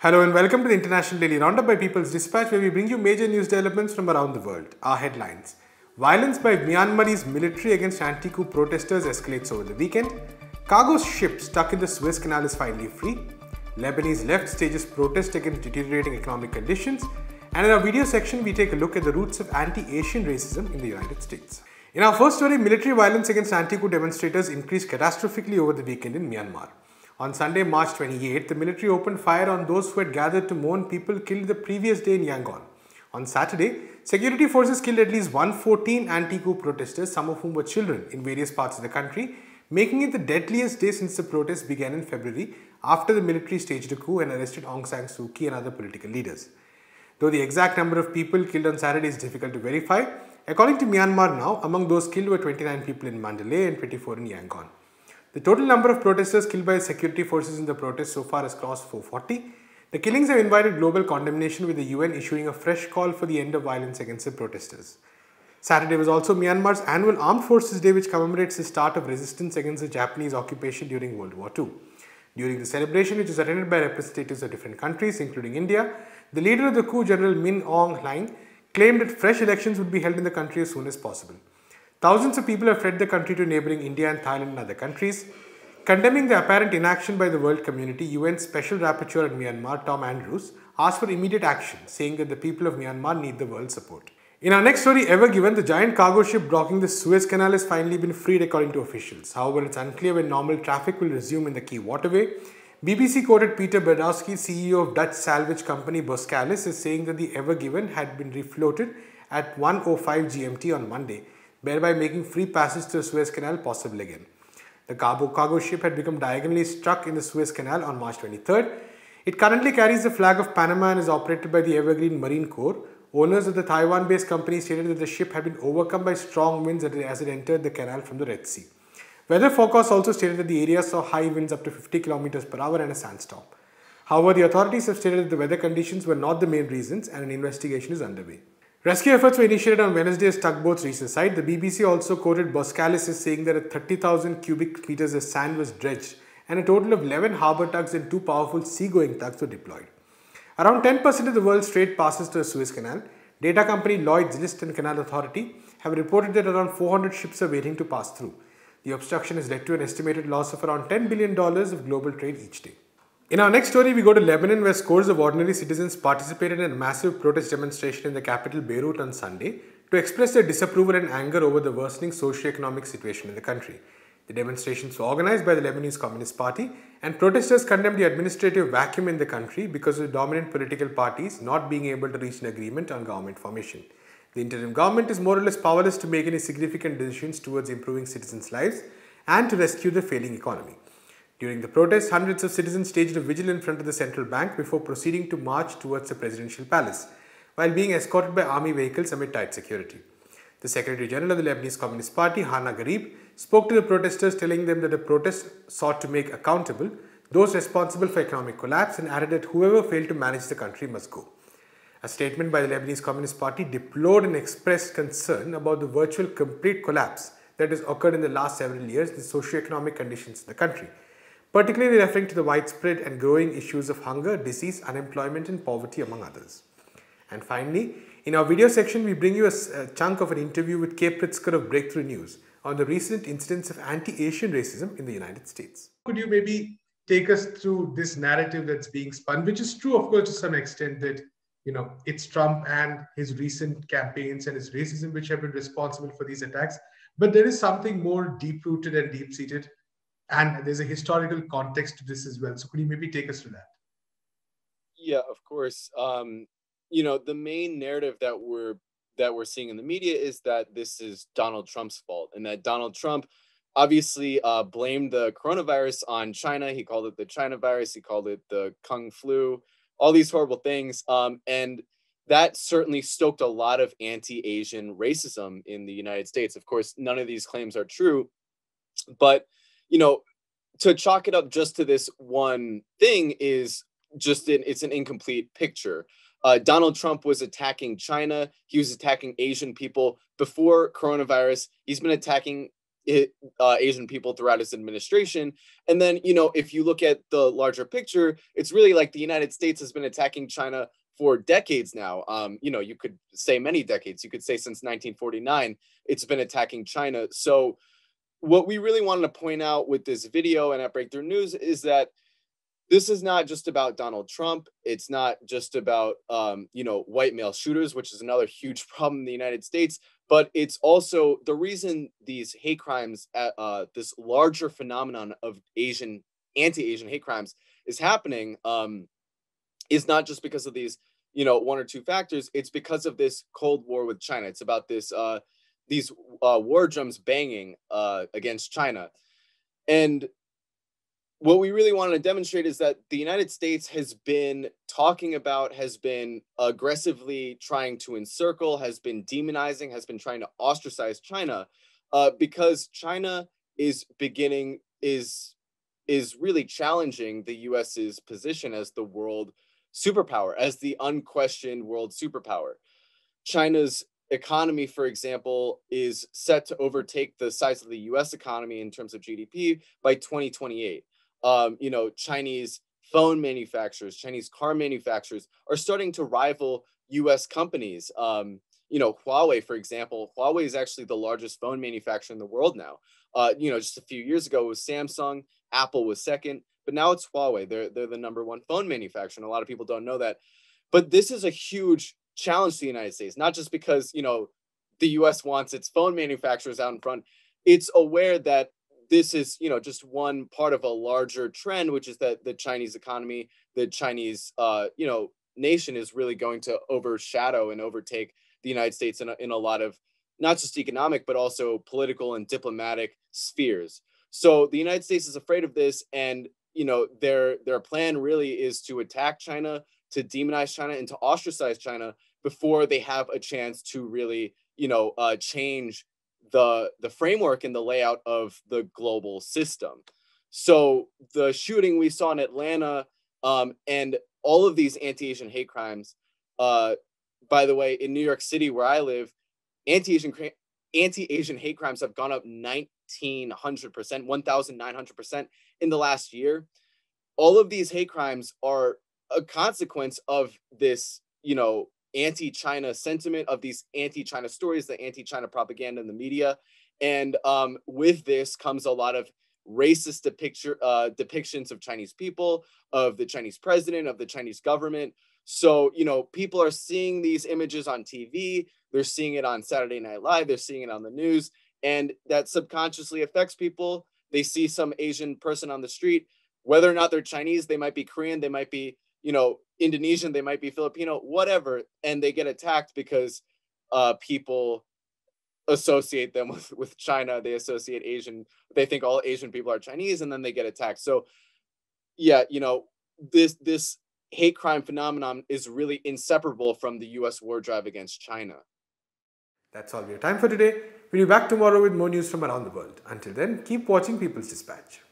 Hello and welcome to the International Daily Roundup by People's Dispatch, where we bring you major news developments from around the world. Our headlines: violence by Myanmar's military against anti-coup protesters escalates over the weekend. Cargo ship stuck in the Suez Canal is finally free. Lebanese left stages protest against deteriorating economic conditions. And in our video section, we take a look at the roots of anti-Asian racism in the United States. In our first story, military violence against anti-coup demonstrators increased catastrophically over the weekend in Myanmar. On Sunday, March 28, the military opened fire on those who had gathered to mourn people killed the previous day in Yangon. On Saturday, security forces killed at least 114 anti-coup protesters, some of whom were children, in various parts of the country, making it the deadliest day since the protests began in February, after the military staged a coup and arrested Aung San Suu Kyi and other political leaders. Though the exact number of people killed on Saturday is difficult to verify, according to Myanmar Now, among those killed were 29 people in Mandalay and 24 in Yangon. The total number of protesters killed by security forces in the protests so far has crossed 440. The killings have invited global condemnation, with the UN issuing a fresh call for the end of violence against the protesters. Saturday was also Myanmar's annual Armed Forces Day, which commemorates the start of resistance against the Japanese occupation during World War II. During the celebration, which is attended by representatives of different countries, including India, the leader of the coup, General Min Aung Hlaing, claimed that fresh elections would be held in the country as soon as possible. Thousands of people have fled the country to neighbouring India and Thailand and other countries. Condemning the apparent inaction by the world community, UN Special Rapporteur on Myanmar, Tom Andrews, asked for immediate action, saying that the people of Myanmar need the world's support. In our next story, Ever Given, the giant cargo ship blocking the Suez Canal has finally been freed, according to officials. However, it's unclear when normal traffic will resume in the key waterway. BBC quoted Peter Berdowski, CEO of Dutch salvage company Boskalis, as saying that the Ever Given had been refloated at 1:05 GMT on Monday, thereby making free passage to the Suez Canal possible again. The cargo ship had become diagonally struck in the Suez Canal on March 23rd. It currently carries the flag of Panama and is operated by the Evergreen Marine Corps. Owners of the Taiwan-based company stated that the ship had been overcome by strong winds as it entered the canal from the Red Sea. Weather forecasts also stated that the area saw high winds up to 50 km/h and a sandstorm. However, the authorities have stated that the weather conditions were not the main reasons and an investigation is underway. Rescue efforts were initiated on Wednesday as tugboats reached the site. The BBC also quoted Boskalis as saying that 30,000 cubic meters of sand was dredged and a total of 11 harbour tugs and 2 powerful seagoing tugs were deployed. Around 10% of the world's trade passes through the Suez Canal. Data company Lloyd's List and Canal Authority have reported that around 400 ships are waiting to pass through. The obstruction has led to an estimated loss of around $10 billion of global trade each day. In our next story, we go to Lebanon, where scores of ordinary citizens participated in a massive protest demonstration in the capital Beirut on Sunday to express their disapproval and anger over the worsening socio-economic situation in the country. The demonstrations were organized by the Lebanese Communist Party, and protesters condemned the administrative vacuum in the country because of the dominant political parties not being able to reach an agreement on government formation. The interim government is more or less powerless to make any significant decisions towards improving citizens' lives and to rescue the failing economy. During the protest, hundreds of citizens staged a vigil in front of the central bank before proceeding to march towards the presidential palace, while being escorted by army vehicles amid tight security. The Secretary General of the Lebanese Communist Party, Hana Gharib, spoke to the protesters, telling them that the protest sought to make accountable those responsible for economic collapse and added that whoever failed to manage the country must go. A statement by the Lebanese Communist Party deplored and expressed concern about the virtual complete collapse that has occurred in the last several years in the socio-economic conditions in the country, particularly referring to the widespread and growing issues of hunger, disease, unemployment and poverty, among others. And finally, in our video section, we bring you a chunk of an interview with Kay Pritzker of Breakthrough News on the recent incidents of anti-Asian racism in the United States. Could you maybe take us through this narrative that's being spun, which is true, of course, to some extent, that, you know, it's Trump and his recent campaigns and his racism which have been responsible for these attacks, but there is something more deep-rooted and deep-seated, and there's a historical context to this as well. So could you maybe take us to that? Yeah, of course. You know, the main narrative that we're seeing in the media is that this is Donald Trump's fault, and that Donald Trump obviously blamed the coronavirus on China. He called it the China virus. He called it the Kung flu, all these horrible things. And that certainly stoked a lot of anti-Asian racism in the United States. Of course, none of these claims are true, but you know, to chalk it up just to this one thing is just it's an incomplete picture. Donald Trump was attacking China. He was attacking Asian people before coronavirus. He's been attacking Asian people throughout his administration. And then, you know, if you look at the larger picture, it's really like the United States has been attacking China for decades now. You know, you could say many decades. You could say since 1949, it's been attacking China. So what we really wanted to point out with this video and at Breakthrough News is that this is not just about Donald Trump. It's not just about, you know, white male shooters, which is another huge problem in the United States. But it's also the reason these hate crimes, this larger phenomenon of Asian, anti-Asian hate crimes is happening is not just because of these, you know, one or two factors. It's because of this Cold War with China. It's about this these war drums banging against China. And what we really want to demonstrate is that the United States has been talking about, has been aggressively trying to encircle, has been demonizing, has been trying to ostracize China because China is beginning, is really challenging the US's position as the world superpower, as the unquestioned world superpower. China's economy, for example, is set to overtake the size of the US economy in terms of GDP by 2028. You know, Chinese phone manufacturers, Chinese car manufacturers are starting to rival US companies. You know, Huawei, for example, Huawei is actually the largest phone manufacturer in the world now. You know, just a few years ago it was Samsung, Apple was second, but now it's Huawei. They're the #1 phone manufacturer. And a lot of people don't know that. But this is a huge challenge to the United States, not just because, you know, the US wants its phone manufacturers out in front. It's aware that this is, you know, just one part of a larger trend, which is that the Chinese economy, the Chinese, you know, nation is really going to overshadow and overtake the United States in a lot of not just economic, but also political and diplomatic spheres. So the United States is afraid of this. And, you know, their plan really is to attack China, to demonize China, and to ostracize China before they have a chance to really, you know, change the framework and the layout of the global system. So the shooting we saw in Atlanta and all of these anti-Asian hate crimes, by the way, in New York City where I live, anti-Asian hate crimes have gone up 1,900% in the last year. All of these hate crimes are a consequence of this, you know, anti-China sentiment, of these anti-China stories, the anti-China propaganda in the media. And with this comes a lot of racist depictions of Chinese people, of the Chinese president, of the Chinese government. So, you know, people are seeing these images on TV, they're seeing it on Saturday Night Live, they're seeing it on the news, and that subconsciously affects people. They see some Asian person on the street, whether or not they're Chinese, they might be Korean, they might be, you know, Indonesian, they might be Filipino, whatever, and they get attacked because people associate them with China. They associate Asian, they think all Asian people are Chinese, and then they get attacked. So yeah, you know, this hate crime phenomenon is really inseparable from the US war drive against China. That's all we have time for today. We'll be back tomorrow with more news from around the world. Until then, keep watching People's Dispatch.